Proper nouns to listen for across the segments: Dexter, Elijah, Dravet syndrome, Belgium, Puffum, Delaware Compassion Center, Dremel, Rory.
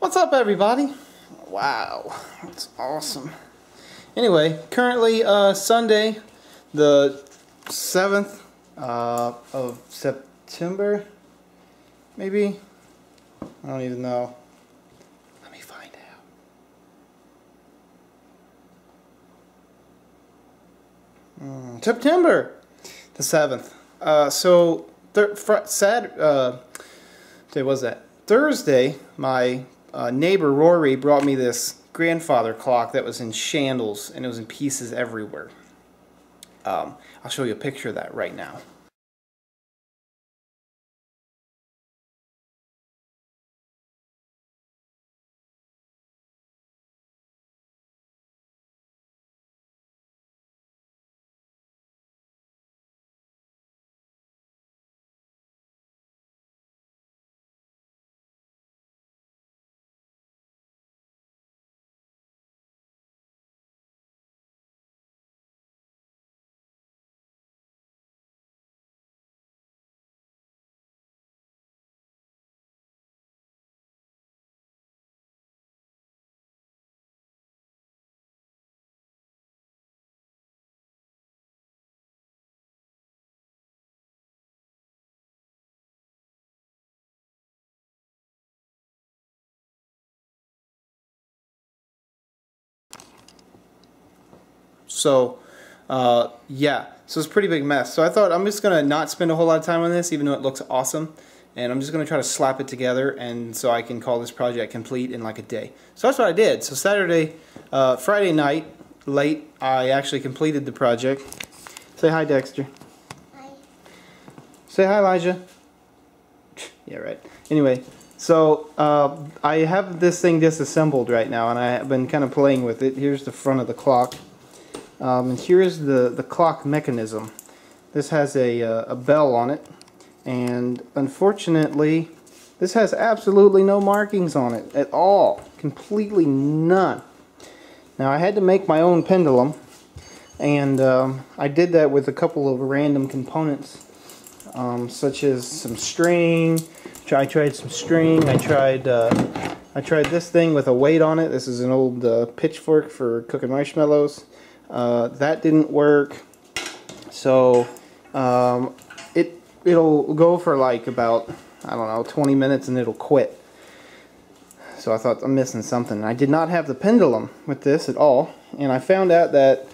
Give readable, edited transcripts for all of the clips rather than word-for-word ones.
What's up, everybody? Wow, that's awesome. Anyway, currently Sunday, the 7th of September, maybe? I don't even know. Let me find out. September the 7th. So, Thursday, my neighbor Rory brought me this grandfather clock that was in shandals, and it was in pieces everywhere. I'll show you a picture of that right now. So, yeah, so it's a pretty big mess. So I thought I'm just going to not spend a whole lot of time on this, even though it looks awesome. And I'm just going to try to slap it together, and so I can call this project complete in like a day. So that's what I did. So Friday night, late, I actually completed the project. Say hi, Dexter. Hi. Say hi, Elijah. Yeah, right. Anyway, so I have this thing disassembled right now, and I have been kind of playing with it. Here's the front of the clock. And here's the clock mechanism. This has a bell on it, and unfortunately this has absolutely no markings on it at all, completely none. Now I had to make my own pendulum, and I did that with a couple of random components, such as some string. I tried this thing with a weight on it. This is an old pitchfork for cooking marshmallows. That didn't work, so it'll go for like about, I don't know, 20 minutes and it'll quit. So I thought, I'm missing something. I did not have the pendulum with this at all, and I found out that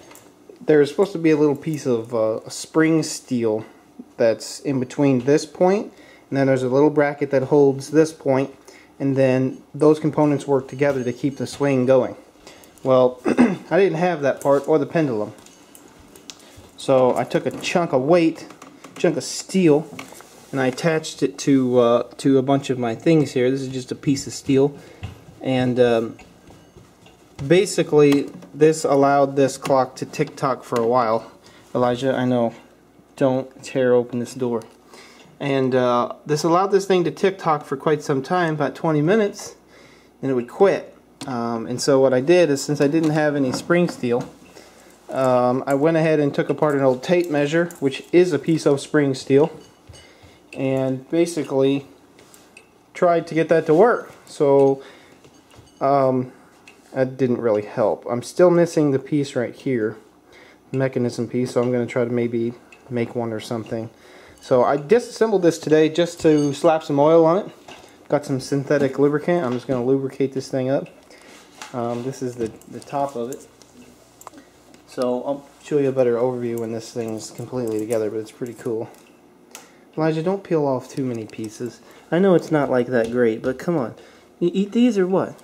there's supposed to be a little piece of a spring steel that's in between this point, and then there's a little bracket that holds this point, and then those components work together to keep the swing going. Well, I didn't have that part or the pendulum. So I took a chunk of weight, chunk of steel, and I attached it to a bunch of my things here. This is just a piece of steel. And basically, this allowed this clock to tick-tock for a while. Elijah, I know, don't tear open this door. And this allowed this thing to tick-tock for quite some time, about 20 minutes, and it would quit. And so what I did is, since I didn't have any spring steel, I went ahead and took apart an old tape measure, which is a piece of spring steel, and basically tried to get that to work. So that didn't really help. I'm still missing the piece right here, the mechanism piece, so I'm going to try to maybe make one or something. So I disassembled this today just to slap some oil on it. Got some synthetic lubricant. I'm just going to lubricate this thing up. This is the top of it. So I'll show you a better overview when this thing's completely together, but it's pretty cool. Elijah, don't peel off too many pieces. I know it's not like that great, but come on. You eat these or what?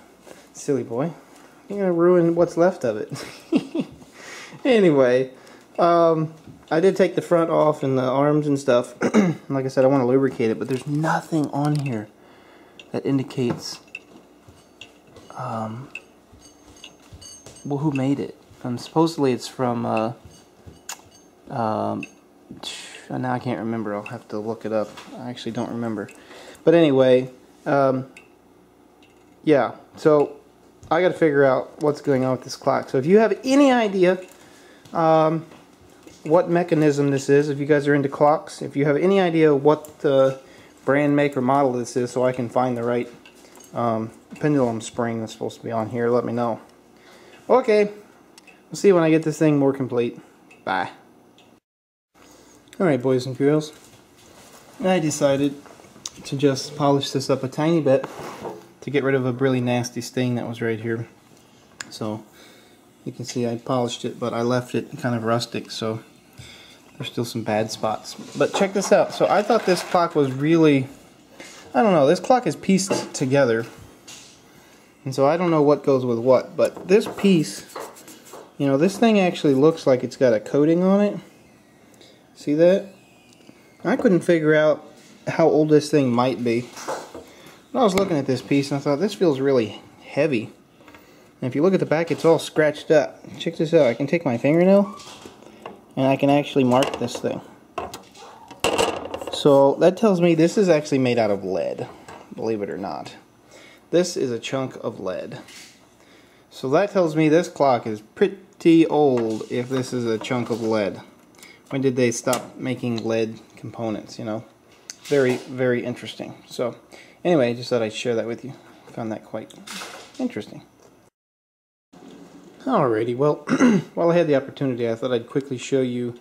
Silly boy. You're going to ruin what's left of it. Anyway, I did take the front off and the arms and stuff. Like I said, I want to lubricate it, but there's nothing on here that indicates well, who made it. Supposedly it's from now I can't remember. I'll have to look it up. I actually don't remember, but anyway, yeah, so I gotta figure out what's going on with this clock. So if you have any idea what mechanism this is, if you guys are into clocks, if you have any idea what the brand, make, or model this is, so I can find the right pendulum spring that's supposed to be on here, let me know. Okay, we'll see when I get this thing more complete. Bye. Alright, boys and girls, I decided to just polish this up a tiny bit to get rid of a really nasty stain that was right here. So you can see I polished it, but I left it kind of rustic, so there's still some bad spots. But check this out. So I thought this clock was really, I don't know, this clock is pieced together, and so I don't know what goes with what, but this piece, you know, this thing actually looks like it's got a coating on it. See that? I couldn't figure out how old this thing might be. But I was looking at this piece and I thought, this feels really heavy. And if you look at the back, it's all scratched up. Check this out. I can take my fingernail and I can actually mark this thing. So that tells me this is actually made out of lead, believe it or not. This is a chunk of lead. So that tells me this clock is pretty old if this is a chunk of lead. When did they stop making lead components, you know? Very, very interesting. So anyway, I just thought I'd share that with you. I found that quite interesting. Alrighty, well, while I had the opportunity, I thought I'd quickly show you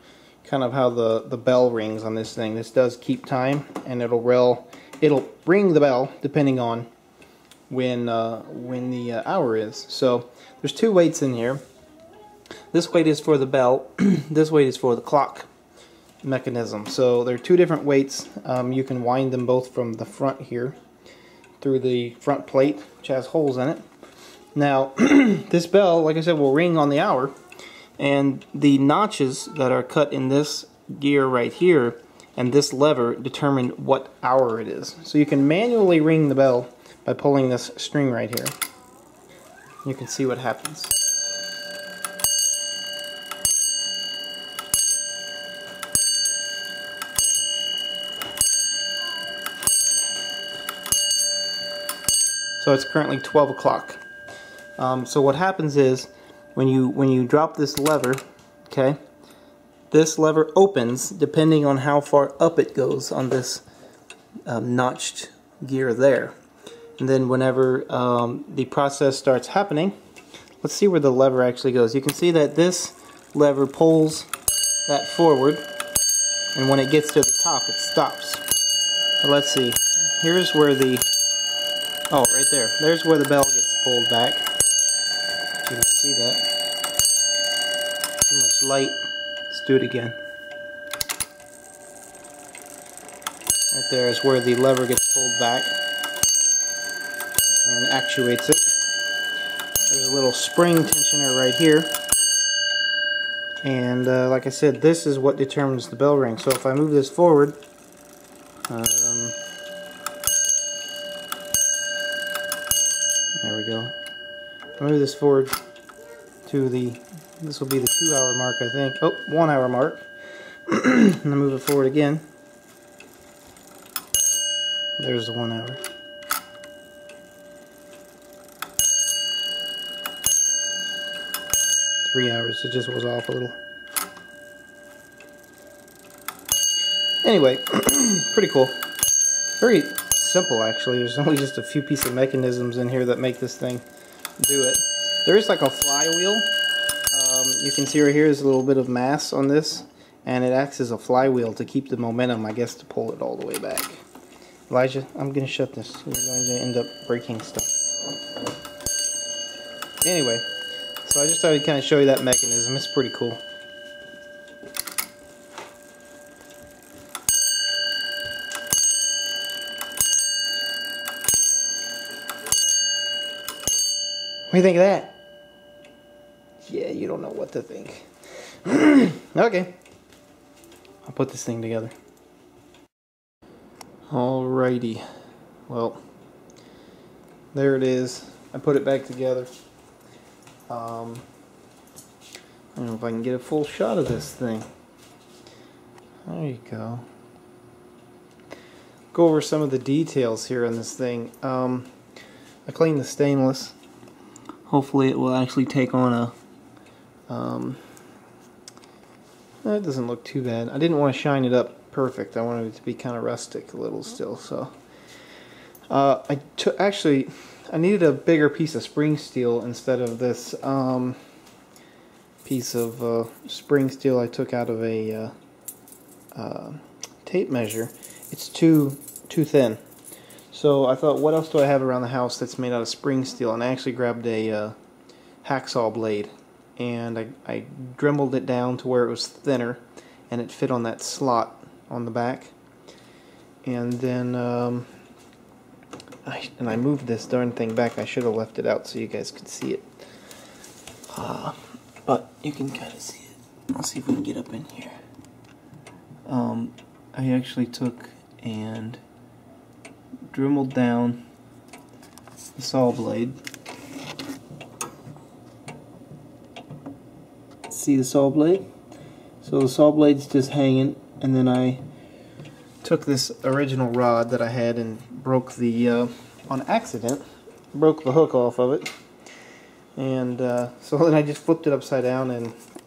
kind of how the bell rings on this thing. This does keep time, and it'll ring the bell depending on when the hour is. So there's two weights in here. This weight is for the bell. This weight is for the clock mechanism. So there are two different weights. You can wind them both from the front here through the front plate, which has holes in it. Now this bell, like I said, will ring on the hour, and the notches that are cut in this gear right here and this lever determine what hour it is. So you can manually ring the bell by pulling this string right here. You can see what happens. So it's currently 12 o'clock. So what happens is, when you drop this lever, okay, this lever opens depending on how far up it goes on this notched gear there. And then whenever the process starts happening, let's see where the lever actually goes. You can see that this lever pulls that forward, and when it gets to the top, it stops. So let's see. Here's where the, oh, right there. There's where the bell gets pulled back. You can see that. Too much light. Let's do it again. Right there is where the lever gets pulled back and actuates it. There's a little spring tensioner right here, and like I said, this is what determines the bell ring. So if I move this forward, there we go. I move this forward to the, this will be the 2 hour mark, I think. Oh, 1 hour mark. And I move it forward again. There's the 1 hour. Hours, it just was off a little. Anyway, pretty cool. Very simple, actually. There's only just a few pieces of mechanisms in here that make this thing do it. There is like a flywheel. You can see right here is a little bit of mass on this, and it acts as a flywheel to keep the momentum, I guess, to pull it all the way back. Elijah, I'm going to shut this. You're going to end up breaking stuff. Anyway. So I just thought I'd kind of show you that mechanism. It's pretty cool. What do you think of that? Yeah, you don't know what to think. Okay. I'll put this thing together. Alrighty. Well, there it is. I put it back together. I don't know if I can get a full shot of this thing. There you go. Go over some of the details here on this thing. I cleaned the stainless. Hopefully it will actually take on a... That doesn't look too bad. I didn't want to shine it up perfect. I wanted it to be kind of rustic a little still. So I actually... I needed a bigger piece of spring steel instead of this piece of spring steel I took out of a tape measure. It's too thin. So I thought, what else do I have around the house that's made out of spring steel? And I actually grabbed a hacksaw blade, and I dremeled it down to where it was thinner, and it fit on that slot on the back. And then I moved this darn thing back. I should have left it out so you guys could see it, but you can kind of see it. Let's see if we can get up in here. I actually took and dremeled down the saw blade. See the saw blade? So the saw blade's just hanging, and then I took this original rod that I had and broke the, on accident, broke the hook off of it. And so then I just flipped it upside down,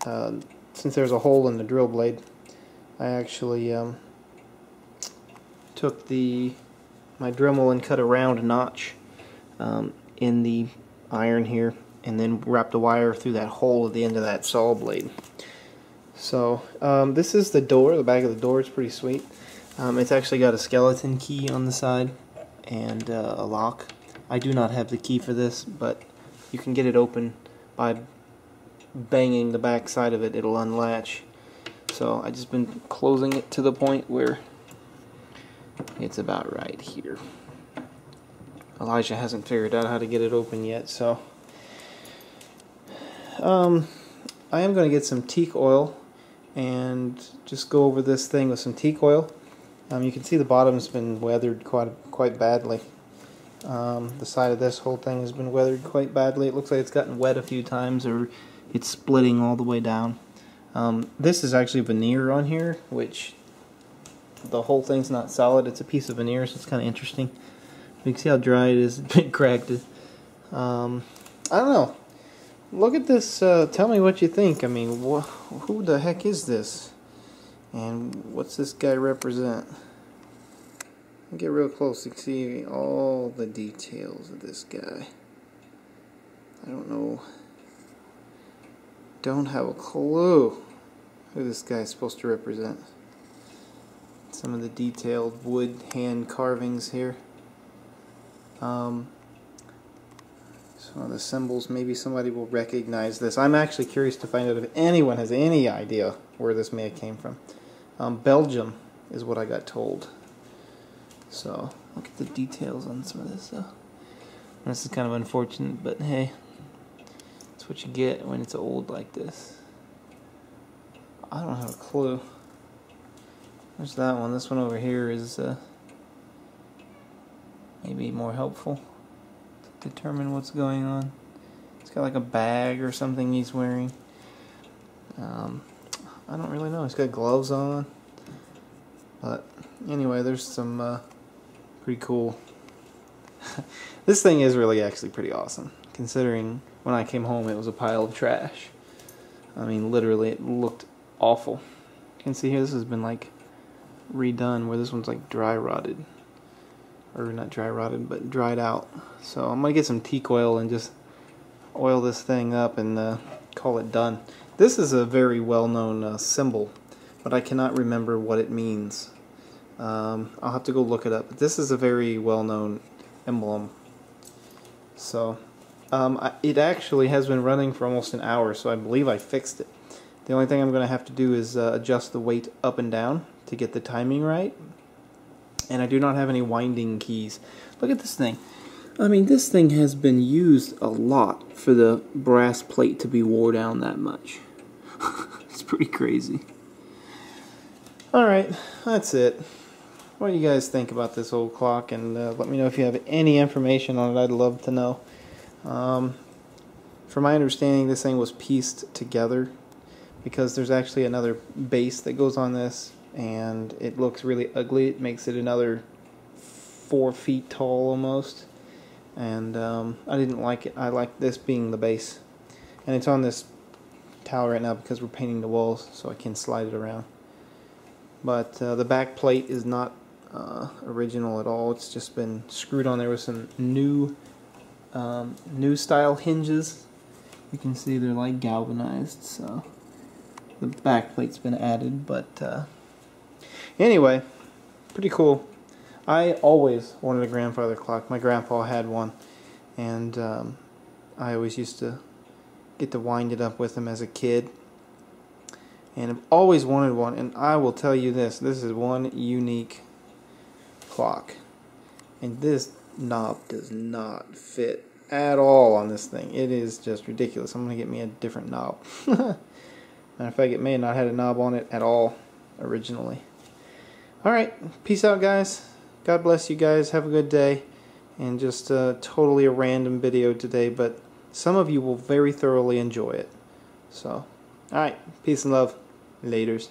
and since there's a hole in the drill blade, I actually took my Dremel and cut a round notch in the iron here, and then wrapped a wire through that hole at the end of that saw blade. So this is the door, the back of the door. It's pretty sweet. It's actually got a skeleton key on the side and a lock. I do not have the key for this, but you can get it open by banging the back side of it. It'll unlatch. So I've just been closing it to the point where it's about right here. Elijah hasn't figured out how to get it open yet, so I am going to get some teak oil and just go over this thing with some teak oil. You can see the bottom's been weathered quite badly. The side of this whole thing has been weathered quite badly. It looks like it's gotten wet a few times, or it's splitting all the way down. This is actually veneer on here, which the whole thing's not solid. It's a piece of veneer, so it's kind of interesting. You can see how dry it is. It's been cracked. I don't know. Look at this. Tell me what you think. I mean, who the heck is this? And what's this guy represent? I'll get real close to see all the details of this guy. I don't know. Don't have a clue who this guy is supposed to represent. Some of the detailed wood hand carvings here. Some of the symbols, maybe somebody will recognize this. I'm actually curious to find out if anyone has any idea where this may have came from. Belgium is what I got told. So, look at the details on some of this stuff. This is kind of unfortunate, but hey, that's what you get when it's old like this. I don't have a clue. There's that one. This one over here is maybe more helpful to determine what's going on. It's got like a bag or something he's wearing. I don't really know. He's got gloves on. But anyway, there's some pretty cool. This thing is really actually pretty awesome, considering when I came home it was a pile of trash. I mean, literally, it looked awful. You can see here this has been like redone, where this one's like dry rotted, or not dry rotted, but dried out. So I'm gonna get some teak oil and just oil this thing up and call it done. This is a very well-known symbol, but I cannot remember what it means. I'll have to go look it up. But this is a very well-known emblem. So it actually has been running for almost an hour, so I believe I fixed it. The only thing I'm gonna have to do is adjust the weight up and down to get the timing right. And I do not have any winding keys. Look at this thing. I mean, this thing has been used a lot for the brass plate to be wore down that much. It's pretty crazy. Alright, that's it. What do you guys think about this old clock? And let me know if you have any information on it. I'd love to know. From my understanding, this thing was pieced together, because there's actually another base that goes on this, and it looks really ugly. It makes it another 4 feet tall almost, and I didn't like it. I like this being the base, and it's on this towel right now because we're painting the walls, so I can slide it around. But the back plate is not original at all. It's just been screwed on there with some new New style hinges. You can see they're like galvanized, so the back plate's been added, but anyway, pretty cool. I always wanted a grandfather clock. My grandpa had one, and I always used to get to wind it up with him as a kid, and I've always wanted one. And I will tell you this, this is one unique clock, and this knob does not fit at all on this thing. It is just ridiculous. I'm gonna get me a different knob. Matter of fact, it may have not had a knob on it at all originally. Alright, peace out, guys. God bless you guys. Have a good day. And just totally a random video today, but some of you will very thoroughly enjoy it. So, alright, peace and love. Laters.